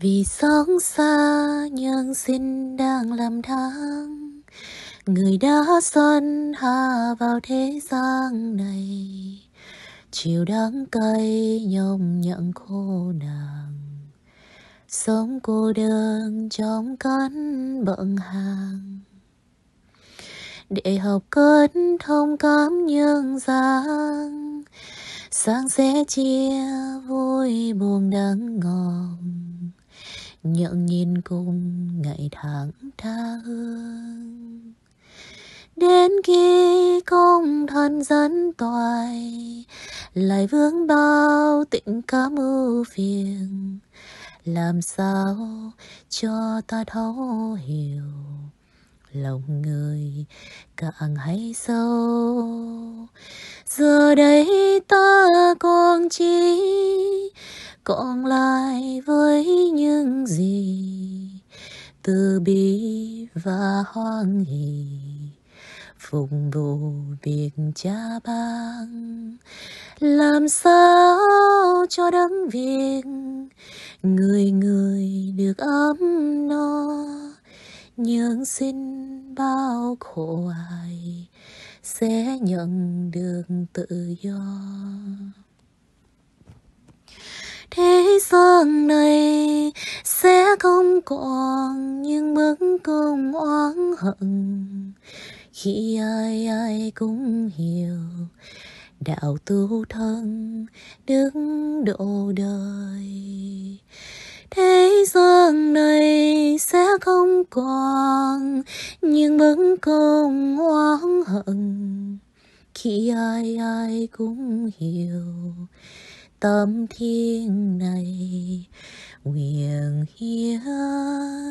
Vì xót xa nhân sinh đang làm tháng, người đã sân hạ vào thế gian này, chịu đắng cay nhông nhặng khổ nàng, sống cô đơn trong cánh bận hàng. Để học cách thông cảm nhân gian, sáng sẽ chia vui buồn đắng ngọt, nhận nhìn cùng ngày tháng tha hương. Đến khi công thân dẫn toài, lại vướng bao tình cá mưu phiền, làm sao cho ta thấu hiểu lòng người càng hay sâu. Giờ đây ta còn chỉ còn lại với những gì từ bi và hoan hỷ, phục vụ việc cha ban. Làm sao cho đấng việc người người được ấm no, nhưng xin bao khổ ai sẽ nhận được tự do. Thế gian này sẽ không còn những mất công oán hận, khi ai ai cũng hiểu đạo tu thân đứng độ đời. Thế gian này sẽ không còn những mất công oán hận, khi ai ai cũng hiểu tâm thiên này nguyện hiến.